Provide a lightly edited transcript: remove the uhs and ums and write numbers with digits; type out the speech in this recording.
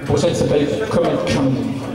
Le projet s'appelle Comet Camden.